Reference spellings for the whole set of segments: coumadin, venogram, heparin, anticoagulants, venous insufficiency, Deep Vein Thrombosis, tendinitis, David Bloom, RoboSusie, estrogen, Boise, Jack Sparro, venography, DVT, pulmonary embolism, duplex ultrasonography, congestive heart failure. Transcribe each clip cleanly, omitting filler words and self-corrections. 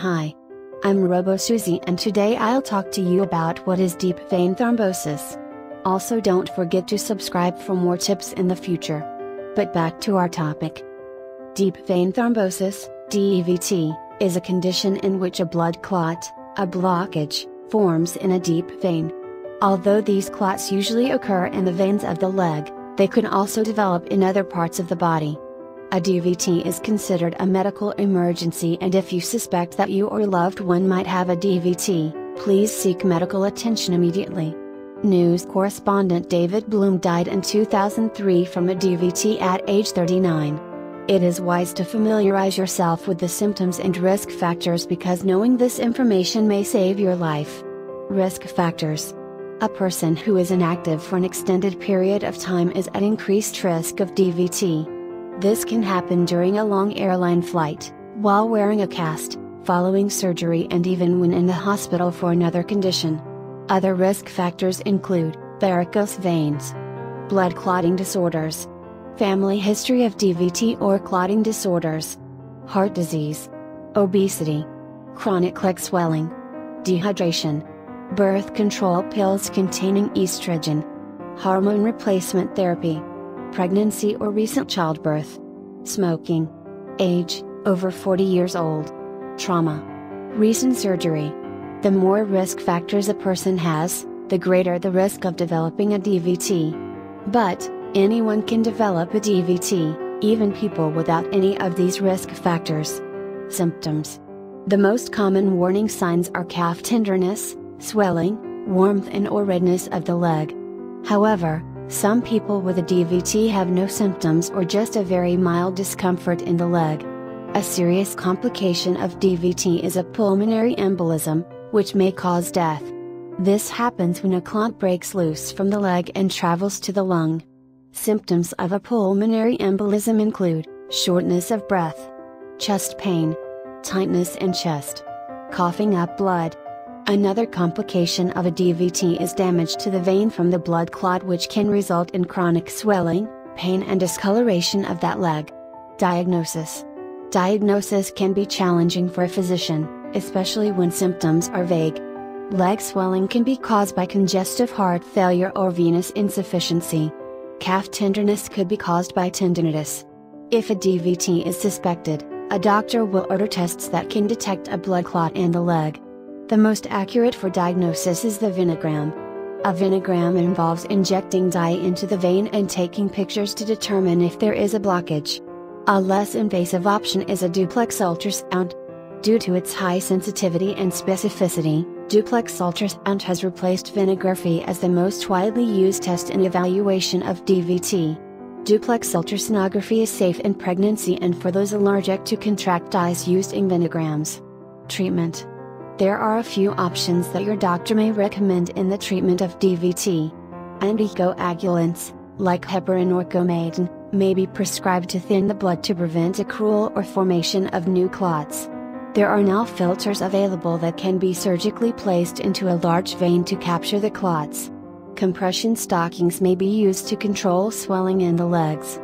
Hi, I'm RoboSusie, and today I'll talk to you about what is deep vein thrombosis. Also, don't forget to subscribe for more tips in the future. But back to our topic. Deep vein thrombosis, DVT, is a condition in which a blood clot, a blockage, forms in a deep vein. Although these clots usually occur in the veins of the leg, they can also develop in other parts of the body. A DVT is considered a medical emergency, and if you suspect that you or loved one might have a DVT, please seek medical attention immediately. News correspondent David Bloom died in 2003 from a DVT at age 39. It is wise to familiarize yourself with the symptoms and risk factors, because knowing this information may save your life. Risk factors. A person who is inactive for an extended period of time is at increased risk of DVT. This can happen during a long airline flight, while wearing a cast, following surgery, and even when in the hospital for another condition. Other risk factors include varicose veins, blood clotting disorders, family history of DVT or clotting disorders, heart disease, obesity, chronic leg swelling, dehydration, birth control pills containing estrogen, hormone replacement therapy, pregnancy or recent childbirth, smoking, age over 40 years old, trauma, recent surgery. The more risk factors a person has, the greater the risk of developing a DVT. But, anyone can develop a DVT, even people without any of these risk factors. Symptoms. The most common warning signs are calf tenderness, swelling, warmth and/or redness of the leg. However, some people with a DVT have no symptoms or just a very mild discomfort in the leg. A serious complication of DVT is a pulmonary embolism, which may cause death. This happens when a clot breaks loose from the leg and travels to the lung. Symptoms of a pulmonary embolism include shortness of breath, chest pain, tightness in chest, coughing up blood. Another complication of a DVT is damage to the vein from the blood clot, which can result in chronic swelling, pain and discoloration of that leg. Diagnosis. Diagnosis can be challenging for a physician, especially when symptoms are vague. Leg swelling can be caused by congestive heart failure or venous insufficiency. Calf tenderness could be caused by tendinitis. If a DVT is suspected, a doctor will order tests that can detect a blood clot in the leg. The most accurate for diagnosis is the venogram. A venogram involves injecting dye into the vein and taking pictures to determine if there is a blockage. A less invasive option is a duplex ultrasound. Due to its high sensitivity and specificity, duplex ultrasound has replaced venography as the most widely used test in evaluation of DVT. Duplex ultrasonography is safe in pregnancy and for those allergic to contractiles used in venograms. Treatment. There are a few options that your doctor may recommend in the treatment of DVT. Anticoagulants, like heparin or coumadin, may be prescribed to thin the blood to prevent accrual or formation of new clots. There are now filters available that can be surgically placed into a large vein to capture the clots. Compression stockings may be used to control swelling in the legs.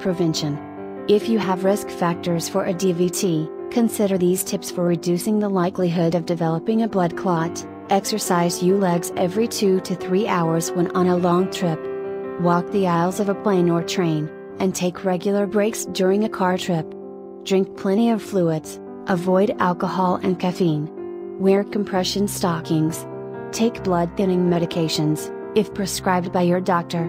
Prevention. If you have risk factors for a DVT, consider these tips for reducing the likelihood of developing a blood clot. Exercise your legs every 2 to 3 hours when on a long trip. Walk the aisles of a plane or train, and take regular breaks during a car trip. Drink plenty of fluids. Avoid alcohol and caffeine. Wear compression stockings. Take blood thinning medications, if prescribed by your doctor.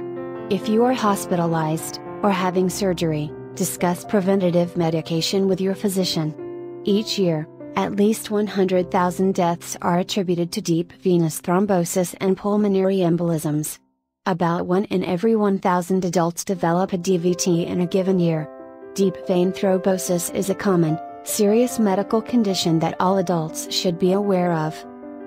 If you are hospitalized, or having surgery, discuss preventative medication with your physician. Each year, at least 100,000 deaths are attributed to deep venous thrombosis and pulmonary embolisms. About 1 in every 1,000 adults develop a DVT in a given year. Deep vein thrombosis is a common, serious medical condition that all adults should be aware of.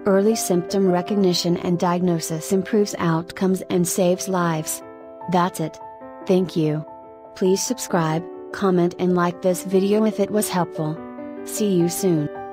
Early symptom recognition and diagnosis improves outcomes and saves lives. That's it. Thank you. Please subscribe, comment and like this video if it was helpful. See you soon.